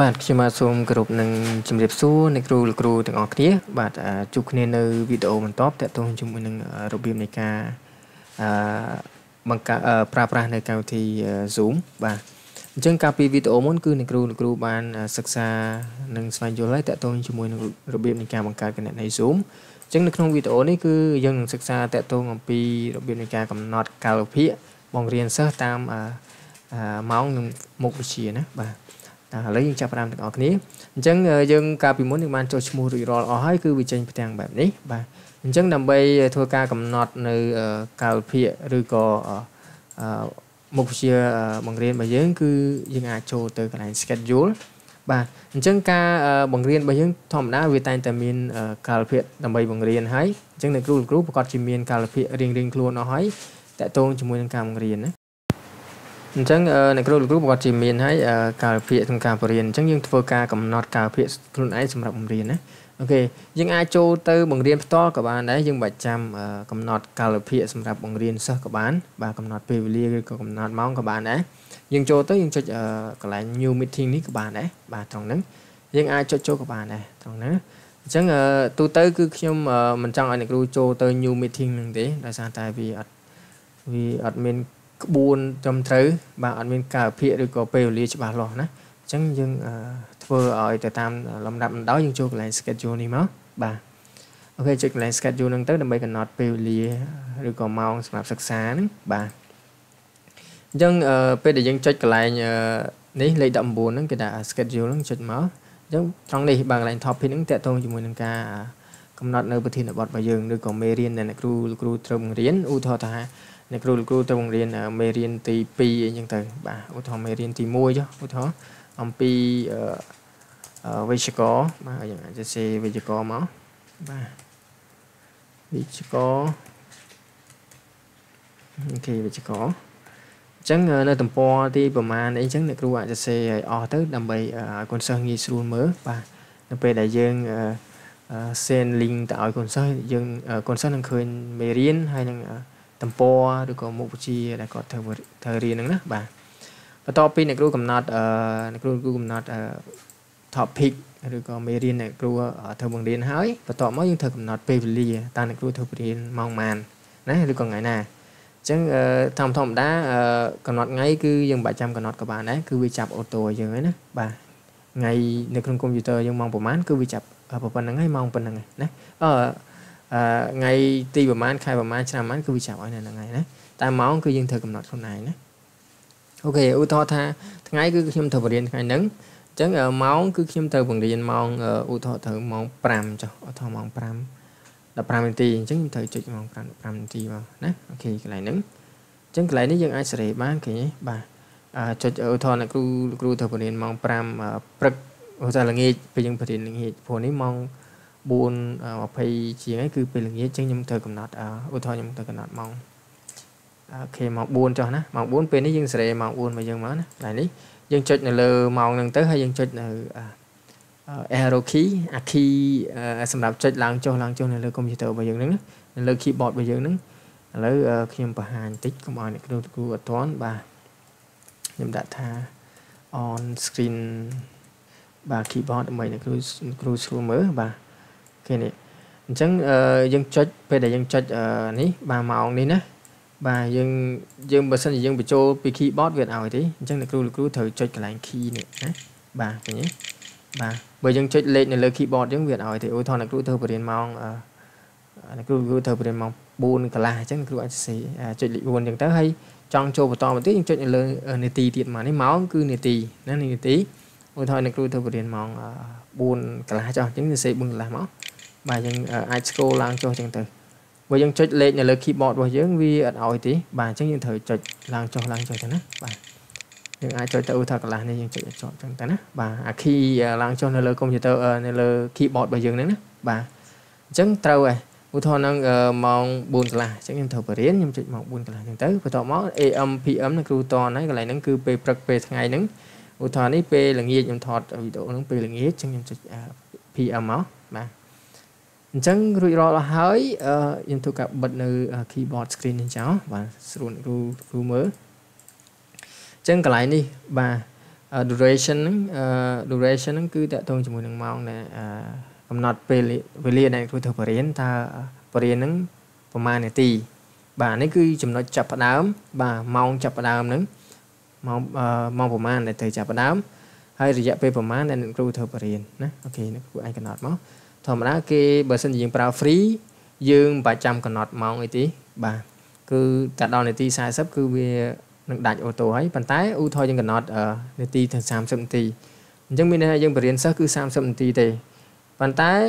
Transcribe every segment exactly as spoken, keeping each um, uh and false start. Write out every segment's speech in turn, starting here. บาดพิมพ์ส่งกลุ่มหนึ่งจำเรียบสู้ในครูครูถึงออกเทียบาดจุกเนนวิดีโอมันท็อปแต่ตรงจมูกหนึ่งระเบียบในการบังการปราบปรามในการที่ Zoom บาดจึงการพิวิดีโอมันคือในครูครูบานศึกษาหนึ่งสมัยยุคแรกแต่ตรงจมูกหนึ่งระเบียบในการบังการกันใน Zoom จึงในครูวิดีโอนี้คือยังศึกษาแต่ตรงปีระเบียบในการกำหนดการเพี้ยมองเรียนเสตามเมาส์มุกวิเชียนะบาดแล้วยังจะประมาณออกนี้จังยังการพิมพ์ในมันจะมูริรอให้คือวิจัยไปทางแบบนี้บ้างจังนำไปทัวร์การกำหนดในการเพียหรือก็มุกเชียบังเรียนบางอย่างคือยังอาจโชว์ตัวกลายสเก็ตยูลบ้างจังการบังเรียนบางอย่างทอมน้าวิตามินการเพียนำไปบังเรียนให้จังในกลุ่มกลุ่มประกอบจิมมีนการเพียเรียงเรียงครัวน้อยแต่ตรงจมูกการบังเรียนนะจังในกลุ่มกลุ่มประกอบจิมมีนให้การเพียรทางการเรียนจังยังโฟกัสกับนอตการเพียรรุ่นไอสำหรับเรียนนะโอเคยังอาโจเตอร์บังเรียนต่อกับบ้านได้ยังบัดจำกับนอตการเพียรสำหรับบังเรียนเสกับบ้านบากับนอตเปรียกับนอตมองกับบ้านได้ยังโจเตอร์ยังจะกลายนิวมิทิงนี้กับบ้านได้บาตรงนั้นยังอาโจโจกับบ้านได้ตรงนั้นจังตัวเตอร์คือเข้มมันจังในกลุ่มโจเตอร์นิวมิทิงหนึ่งทีได้สารตายวีอัดวีอัดเมนบูนจำเทือบางอันเป็นกาเพียหรือก็เปรี้ยวฉบับหลอกนะจังยังเพื่อเอาแต่ตามลำดับดาวยังโจกไลน์สเก็ตจูนี่มั้งบางโอเคจุดไลน์สเก็ตจูนั่งเติร์ดนำไปกันนอตเปรี้ยวหรือก็มองสำหรับศึกษาหนึ่งบางจังเพื่อเดี๋ยวยังจุดไลน์นี้เลยดำบูนนั่งกระดาษสเก็ตจูนั่งจุดมั้งจังตรงนี้บางไลน์ท็อปพี่นั่งแต่ตรงจมูกนั่งกากำหนดในประเทศอับบอดมาเยือนหรือก็เมรีนในครูครูตรงเรียนอุทธาในครูครูตรงเรียนเมรีนตีปีอย่างต่างบ่าอุทธรเมรีนตีมวยจ้ะอุทธรอัมปีวิชกอมาอย่างจะเซวิชกอมั้งบ่าวิชกอโอเควิชกอจังในตั้งปอที่ประมาณไอ้จังในครูอาจจะเซออตึ๊ดนำไปคนสร้างยีสูนเมื่อบ่านำไปได้ยังเซนลิงแต่เอาคนสร้างยังคนสร้างนั่งเคยเมรีนให้นั่งตัมปอหรือก็มุกชีอะไรก็เธอเธอเรียนนั่นนะบ่าประต่อไปในกลุ่มกำหนดในกลุ่มกลุ่มกำหนดท็อปพิกหรือก็ไม่เรียนในกลุ่มเธอบังเรียนหายประต่อมายังเธอกำหนดเปรียตามในกลุ่มเธอเรียนมองมันนะหรือก็ไงน่ะจังทำทำได้กำหนดไงคือยังบ่ายจำกำหนดกับบ่านะคือวิจับออโต้ยังไงนะบ่าไงในกลุ่มคอมพิวเตอร์ยังมองประมาณคือวิจับประมาณนั้นไงมองประมาณนั้นนะไงตีประมาณใครประมาณชนะมันคือวิชาอะไรนั่นไงนะแต่เมาส์คือยังเธอกำหนดคนไหนนะโอเคอุทธาไงคือเข้มเธอเรียนไงนั้นจังเมาส์คือเข้มเธอเรียนมองอุทธาเธอมองปรามจ้ะอุทธามองปรามแต่ปรามเป็นตีจังเธอจุดมองปรามปรามตีมานะโอเคอะไรนั้นจังอะไรนี้ยังไอเสรีบ้างคือนี้บ่าจุดอุทธาเนี่ยครูครูเธอเรียนมองปรามปรึกอุทธาละเงียดไปยังประเด็นละเงียดพวกนี้มองบุญว่าไปเชียงก็คือเป็นอย่างนี้จังยมเธอกำหนดอุทธรยมเธอกำหนดมองโอเคมองบุญจ้ะนะมองบุญเป็นนี่ยังเสร็จมองบุญมายังมั้งนะหลายนี้ยังจุดในเรือมองหนึ่งเต๋อให้ยังจุดในเอโรคีอะคีสำหรับจุดล้างโจล้างโจในเรือคอมพิวเตอร์มายังนึงในเรือคีย์บอร์ดมายังนึงแล้วยมประหารติ๊กก็มาเนี่ยดูดูอัตรอนบ่ายมดัตตาออนสกรีนบ่าคีย์บอร์ดมาเนี่ยดูดูสูงเมื่อบ่านี่จังยังจัดไปได้ยังจัดนี้บาเมานี่นะบายังยังบางส่วนยังไปโจไปคีย์บอร์ดเวียนเอาทีจังในครูครูเธอจัดกันหลายคีย์เนี่ยนะบาอย่างนี้บาบางยังจัดเล่นในเลือกคีย์บอร์ดยังเวียนเอาทีโอ้ทอนในครูเธอเรียนมองในครูครูเธอเรียนมองบูนกะลาจังในครูอาจจะจัดบูนอย่างเต้าให้จังโจไปต่อมาที่ยังจัดในเลือกในตีตีมาในเมาคือในตีนั่นในตีโอ้ทอนในครูเธอเรียนมองบูนกะลาจังจังในเซบุนกะลาเมาบายังไอสโคล้างโจจังเตอร์บายังจุดเล่นในเลือกคีย์บอร์ดบายังวีอัดเอาอีทีบาจังยังเธอจุดล้างโจล้างโจจังนะบายังไอจุดเตอร์อุทักล้างในยังจุดโจจังเตอร์นะบาคีล้างโจในเลือกคอมพิวเตอร์ในเลือกคีย์บอร์ดบายังนั้นนะบาจังเตอร์ไออุทอนังมองบุญกล้าจังยังเธอเรียนยังจุดมองบุญกล้าจังเตอร์พอต่อมาเอ็มพีเอ็มในครูตอนนั้นก็เลยนั่นคือไปปรักไปทั้งไงนั้นอุทอนี่ไปหลังเย็นยังถอดวิดีโอนั่งไปหลังเย็นจังยังจุดพีเอ็มมั้งบาจังรุ่ยรอละหายยังถูกกับบัตรในคีย์บอร์ดสกรีนเจ้าบ่าส่วนรูรูเมื่อจังกลายนี่บ่า duration นั้น duration นั้นคือแต่ตรงจมูกหนึ่งมองในกำหนดเปรีเปรีในตัวถือเปรียนถ้าเปรียนนั้นประมาณเนี่ยตีบ่านี่คือจำนวนจับประดามบ่ามองจับประดามนั้นมองมองประมาณในตัวจับประดามให้ระยะไปประมาณในหนึ่งตัวถือเปรียนนะโอเคนั่นคือไอ้กำหนดมั้งธรรมดาคือเบอร์เซนยิงปลาฟรียืมประจำกำหนดมองไอ้ตีบ่าคือแต่ตอนในตีสายซับคือดักโอโต้ให้ปันท้ายอุทธรยังกันน็อตในตีถึงสามสิบนาทียังมีในยังเรียนซักคือสามสิบนาทีแต่ปันท้าย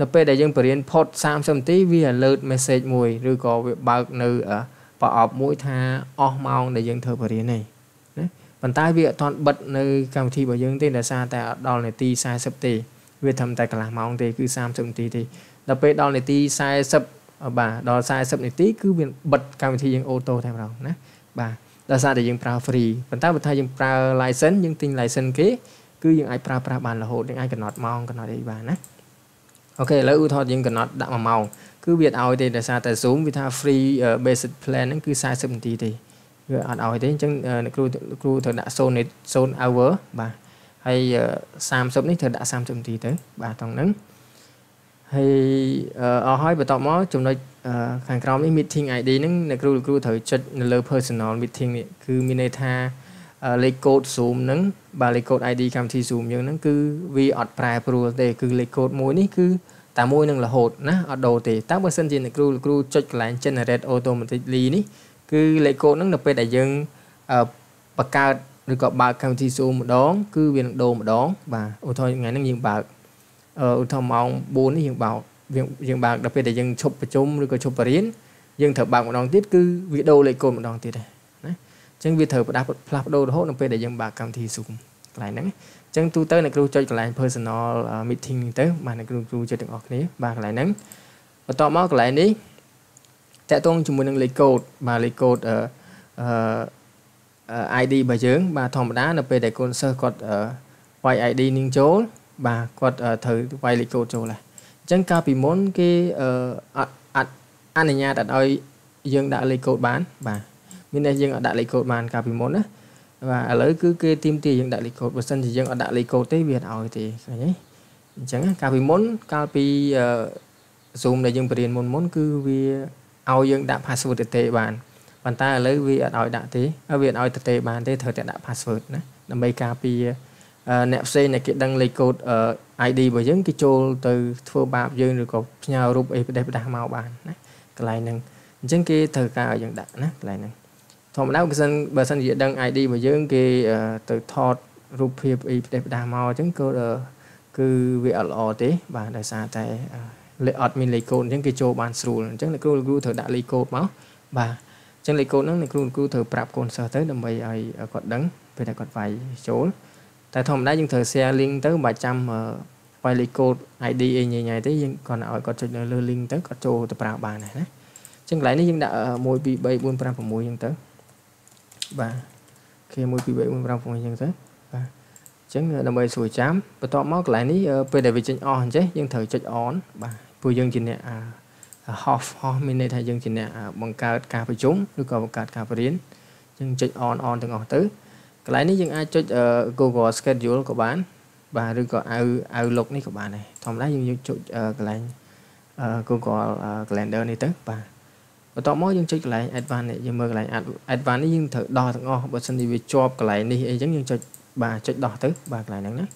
นับไปได้ยังเรียนพอดสามสิบนาทีวิ่งเลิศเมสเซจมวยหรือก็บางนึกปะออกมวยท่าออกมองในยังเธอเรียนนี่ปันท้ายวิ่งตอนบัดในการที่บางยังตีได้ซาแต่ดอนในตีสามสิบนาทีวิ่งทำแต่กลางมองแต่คือสามสิบนาทีแต่นับไปดอนในตีสามสิบบ่าดอนสามสิบนาทีคือวิ่งบัดการที่ยังโอโต้แทนเรานะบ่าเราสร้างแต่ยังปลาฟรีปัญหาปัญหายังปลาลายเส้นยังติงลายเส้นเก๋คือยังไอปลาปลาบานละโหดยังไอกระหนอดมองกระหนอดอีบานนะโอเคแล้วอุทธรยังกระหนอดดำมาเมาคือเบียดเอาแต่เราสร้างแต่สูงวิธาฟรีเบสิคแพลนนั่นคือสายสมดีดีคืออ่านเอาแต่จังครูครูเธอด่าโซนโซนเอาเวอร์บ่าให้สามสมนี้เธอด่าสามสมดีเต๋อบ่าตรงนั้นให้เอาให้ไปต่อมอจมในขังกรอบนี้ meeting ไอดีนั่นในครูครูถือจัดในเรื่อง personal meeting นี่คือมีในท่าเลขโค้ด zoom นั้นบาเลขโค้ด ไอ ดี คำที่ zoom อย่างนั้นคือ v อดปลายปลัวแต่คือเลขโค้ดมวยนี่คือแต่มวยนั่นละโหดนะอดโดแต่ตั้งเปอร์เซ็นต์ในครูครูจัดหลาย generate automatically นี่คือเลขโค้ดนั้นเราไปได้ยังประกาศหรือก็บาคำที่ zoom มาดองคือเวียนโดมาดองบ่าอุทธรไงนั่นยิงบาอุทธรมองบูนนี่ยิงบายังบางเราไปแต่ยังชกประจมหรือก็ชกประเรียนยังเถิดบางดองติดคือวิโดเลยโกนดองติดเลยนะจังวิเถิดประดับพลับโดโหนเราไปแต่ยังบางคำที่สูงหลายนั้นจังตัวเตอร์ในครูจอยหลาย personal meeting เตอร์มาในครูครูจะถึงออกนี้บางหลายนั้นต่อมาหลายนี้แต่ต้องจมูกนั่งเลยโกดมาเลยโกดไอดีบางเยอะบางทอมประดับเราไปแต่คนเซอร์กดไวไอดีนิ่งโจบางกดเถิดไวเลยโกดโจเลยจังการพิมพ์ก็อัดอันนี้เนี่ยแต่เอายังได้เลยโกดบ้านบ่ามีในยังได้เลยโกดบ้านการพิมพ์นะว่าแล้วคือเกทีมตียังได้เลยโกดบนเส้นที่ยังได้เลยโกดที่เวียดเอาที่อย่างนี้จังการพิมพ์การพิซูมในยังเปลี่ยนมนมนคือเวียเอายังได้พาสเวิร์ดเตะบ้านปันตาแล้วเวียเอาได้ที่เวียเอาเตะบ้านที่เธอจะได้พาสเวิร์ดนะนำไปการพิเนปเซนเนี่ยเกิดดังเลยโกดไอดีบางอย่างกิจโจตัวทั่วบาบยังหรือก็ยาวรูปไอ้ประเดี๋ยวประดามาบ้านนะกลายหนึ่งจังกี้เธอกาอย่างดักนะกลายหนึ่งทอมแล้วก็สันเบอร์สันเยดังไอดีบางอย่างกี้ตัวทอดรูปเพียบไอ้ประเดี๋ยวประดามาจังก็คือเวอลอเต้บ้านได้ซาแต่เลยอดมีเลยโกดจังกิจโจบ้านสูงจังเลยครูครูเธอดักเลยโกดมั้งบ้าจังเลยโกดนั่นเลยครูครูเธอปรับคนเสร็จดำไปไอ้กดดังไปได้กดไฟโจแต่ทอมได้ยังเธอแชร์ลิงก์ตั้งบ่ายจำไวเลโก้ไอดีเองใหญ่ๆที่ยังcòn ở còn chơi lơ ling tới còn trâu tập ra bài này, chẳng lẽ nó vẫn đã môi bị bay buôn pram của môi vẫn tới, và khi môi bị bay buôn pram của môi vẫn tới, và chẳng là bay sủi chám, và tọt móc lại ní về để về chơi on chứ, nhưng thời chơi on, và vừa dân chỉ nè half half mình đây thay dân chỉ nè bằng cà cà phải trúng, rồi còn cà cà phải đến, nhưng chơi on on từng ngọn tớiหลายนี้ยังอาจจะ Google Schedule กับบ้านบ่าหรือก็เอาเอาลกนี่กับบ้านเลยทำได้ยังยังจุดหลาย Google Calendar นี่ตั้งบ่าต่อมายังจุดหลาย Advanced ยังเมื่อหลาย Advanced นี่ยังเถิดดอทั้งอ้อบัดสันดีวิจอบหลายนี่ยังยังจุดบ่าจุดดอตั้งบ่าหลายนั้นนะ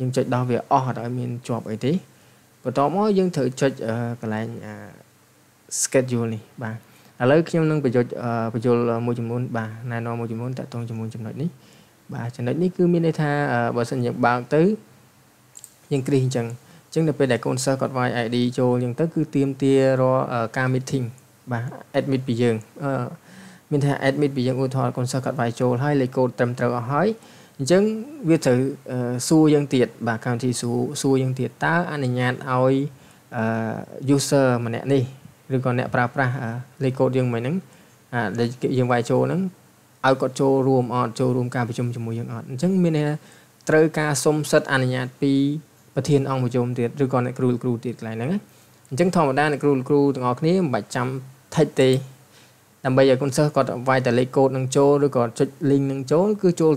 ยังจุดดอเวียอ้อได้มีจอบไอ้ที่ต่อมายังเถิดจุดหลาย Schedule นี่บ่าแล้วคิดว่านั่งประโยชน์ประโยชน์มวยจมูกบ่านายนอนมวยจมูกแต่ตรงจมูกจำนวนนี้บ่าจำนวนนี้คือมีในท่าบริษัทอย่างบางตื้อยังกรีนจังจึงจะไปได้คนเซอร์กอดไว้ไอดีโจยังตั้งคือเตรียมเตียรอการมิทติ้งบ่าแอดมิทไปยังมีท่าแอดมิทไปยังอุทธรคนเซอร์กอดไว้โจให้เลยโกดเต็มเต๋อหายจึงวิธีสู้ยังเตียดบ่าการที่สู้สู้ยังเตียดตาอันนี้งานเอายูเซอร์มาเนี่ยนี่หรือก่อนเนี่ยปราปราเลยโกดยังไงนั้นเดี๋ยวยังไวโจนั้นเอากดโจรวมออดโจรวมการประชุมจมูกยังออดฉันมีเนี่ยเตรการสมศัตอันยาปีประเทียนองประชุมเด็ดหรือก่อนเนี่ยครูครูเด็ดอะไรนั้นฉันทอมได้เนี่ยครูครูต่างออกนี้บัดจำไทยตี Làm bây giờ con sơ có vài tờ lấy cột nâng chô, rồi có linh nâng chô, cứ chô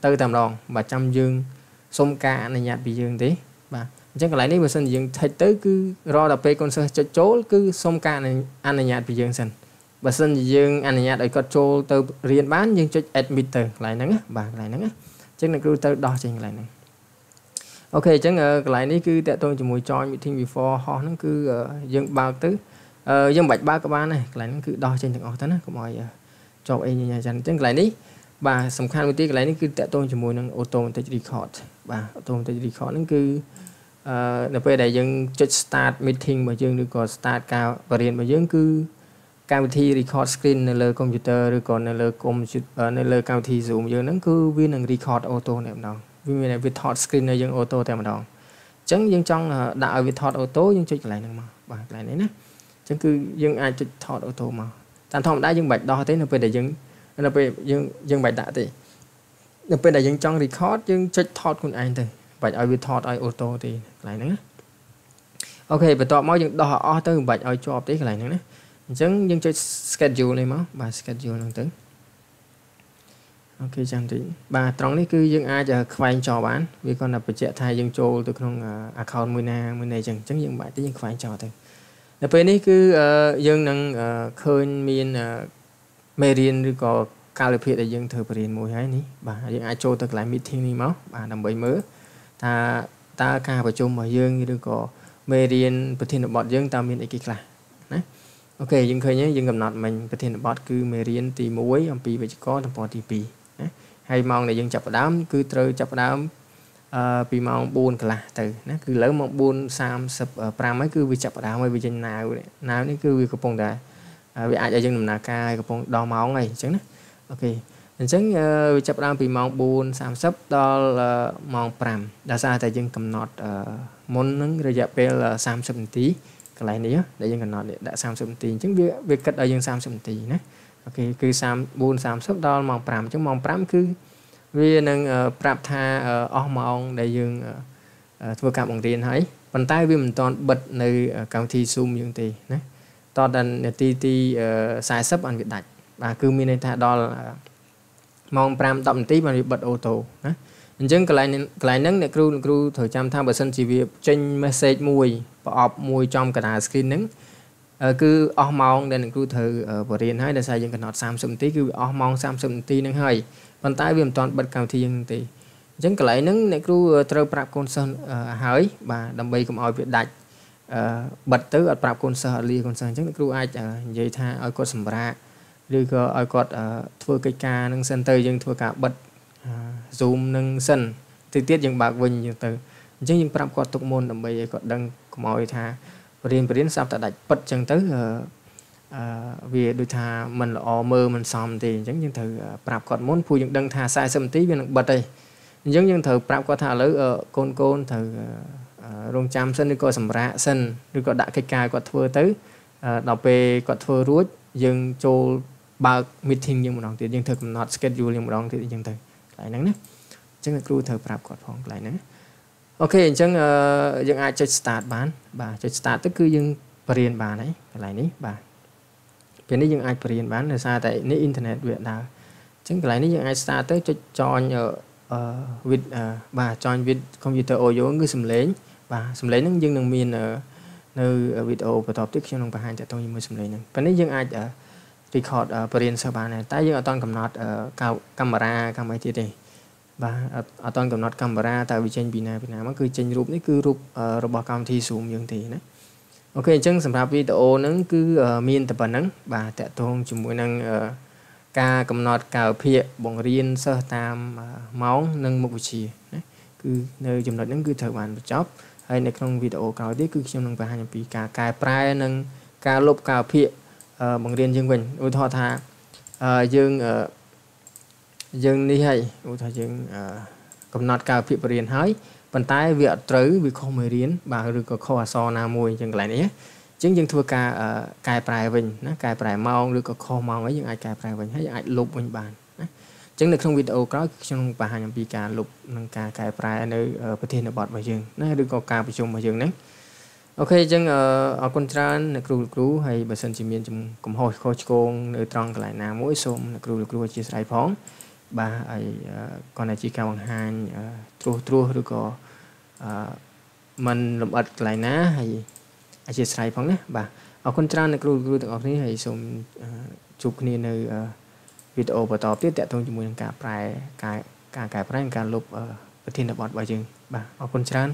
tới tầm lòng và chăm dương xông ca này nhạt bị dương tí và chắc là lấy đi mà sân dương thầy tới cứ ro đập bê con sơ chô cứ xông ca này ăn này nhạt bị dương sân và sân dương ăn này nhạt để có chô tới riêng bán nhưng cho admitter lại nắng và lại nắng chắc là cứ tới đo trình lại nắng ok chắc là lại đi cứ tại tôi chỉ mùi cho meeting before họ nó cứ dương bao tứ dân bạch ba các bạn này lại nó cứ đo trên thằng họ thế này cũng hỏi cho em như nhà dân tiếng lại đi và sầm khăn một tí lại nó cứ tẹt tôn cho mùi năng ô tô tới record và ô tô tới record nó cứ là về đại dân cho start meeting mà dương được còn start cao và điện mà dương cứ cao thi record screen nơi computer rồi còn nơi computer nơi cao thi dùng dương nó cứ viên năng record ô tô này đó viên này viết record screen nơi dương ô tô tạm đó chẳng dương trong là đã viết record ô tô nhưng chơi lại năng mà và lại đấy nè chẳng cứ dân ai chụp thọ ô tô mà tàn thông đã dân bạch đo thế là về để dân là về dân dân bạch đã thì là về để dân trong record dân chụp thọ của anh thì bạch ai bị thọ ai ô tô thì lại nữa ok và tọa mọi dân đo o tới bạch ai cho tí cái này nữa chẳng dân chơi schedule này mà bà schedule lần tới ok chẳng thì bà trong đấy cứ dân ai giờ khoai cho bán vì con là phải chạy thay dân trâu từ không account mười na mười này chẳng chẳng dân bạch tới dân khoai cho thôi là về này cứ dân năng khơi miền Marian rồi có California để dân thờ Marian mùi hay ní bà dân ai cho tất lại meeting ní máu bà nằm bảy mớ ta ta ca vào chung mà dân rồi có Marian bật thiên bọt dân ta miền ấy kịch là ok dân khơi nhé dân gặp nọt mình bật thiên bọt cứ Marian tì muối ông pì về chỉ có thằng bọt tì pì hay mong để dân chập đám cứ trơ chập đám vì mong buồn cả là từ nó cứ lỡ mong buồn sam sập pram ấy cứ bị chập đá mới bị chân nào đấy nào đấy cứ bị copong đá bị ai chơi chân nào ca copong đo máu này chứ nữa ok mình chứng bị chập đá vì mong buồn sam sập đó là mong pram đã ra tại dân cầm nọt muốn nâng rồi dẹp về là sam sập tí cái này nữa để dân cầm nọt đã sam sập tí chứng việc việc cất ở dân sam sập tí nữa ok cứ sam buồn sam sập đó mong pram chứ mong pram cứ vì năng prap tha ở mong đại dương vừa cảm bằng tiền thấy bàn tay vì mình toàn bật nơi cao thi zoom dương tì đấy toàn đần ti ti sai sấp ăn việt đạch và cứ mi này tha đó là mong pram tạm tí mà bị bật ô tô đấy nhưng cái này cái này nấng crew crew thời trăm tham bờ sân chỉ việc trên message mùi và ọp mùi trong cái đà screen nấng cứ ở mong đần crew thời bờ tiền thấy là sai dương cái nọt samsung tí cứ ở mong samsung tí nấng hơi bàn tay viêm toàn bật cao thiên thì chẳng cái lấy nắng này cứ trơ prap con sơn hái và đầm bì cũng ở việt đại bật tứ ở prap con sơn ly con sơn chẳng cứ ai dây tha ở cột sầm ra rồi có ở cột thua cây ca nâng sân tây nhưng thua cả bật zoom nâng sân thì tiết nhưng bạc vinh nhưng từ chứ nhưng prap cột tục môn đầm bì cột đăng cũng mọi tha riêng riêng sao tại đại bật chẳng tới vì đôi thà mình là mơ mình xong thì giống như thử prap còn muốn phu những đăng thà sai sầm tí bên bật đây giống như thử prap có thà lỡ con con thử rong chăm sân đi coi sầm ra sân đi coi đại cây cài quạt thưa tới đọc về quạt thưa ruột dừng trôi ba meeting nhưng một đồng tiền nhưng thực not schedule nhưng một đồng tiền nhưng thử lại nắng đấy chứ là cứ thử prap còn phòng lại nắng ok chứ dừng ai chơi start bán bà chơi start tức cứ dừng tiền bà đấy lại ní bà cái này những ai tiền bán là xa tại nếu internet viện nào chứng lại nếu những ai xa tới cho cho nhờ việt bà cho việt computer ô dấu người sầm lấy và sầm lấy những dân đồng miền ở nơi video và tập tiếp theo đồng bà hai chạy tôi như mới sầm lấy này và nếu những ai ở record tiền sau bà này tại những ở toàn cầm nọt cao camera camera thì đây và ở toàn cầm nọt camera tại vì trên bình này bình nào mà cứ trên group đấy cứ group robot cam thi xuống dương thì đấy ok chẳng sầm rạp video nắng cứ miên tập bản nắng và tẹt thôn chụp mũi nắng ca cầm nọt cào phịa bỏng riên sơ tam máu nâng một buổi chiều cứ nơi chụp nọt nắng cứ thở bàn một chóp hay này trong video cào tiếp cứ chụp nắng và hai nhịp ca cài prai nâng ca lốp cào phịa bỏng riên dương bình ôi thọ thà dương dương đi hay ôi thọ dương cầm nọt cào phịa bỏng riên hái bàn tay việc trứ vì không mới riến bà được có kho so na mùi chẳng lại đấy chứng dân thua ca cài prai mình nó cài prai mau được có kho mau ấy những ai cài prai mình thấy ai lục mình bàn chứng được không video có trong bà hàng bị cả lục nâng ca cài prai nơi ở thiên ở bọt bà dương nó được có ca bị chung bà dương đấy โอเคจังเออเอาคนจานครูครูให้บริษัทจิมมี่จังกลุ่มหอยโคชโกงในตรังกลายน้ำมุ้ยสมครูครูจีสไลพ้องบาไอก่อนในจีการวังหันทรูทรูหรือก็มันลำอัดกลายน้ำให้จีสไลพ้องนะบาเอาคนจานครูครูต่างออกนี้ให้สมจุกนี่ในวิดีโอประตอบที่แตะตรงจมูกการปลายการการกายพระการลบประเทศนบอดไว้จึงบาเอาคนจาน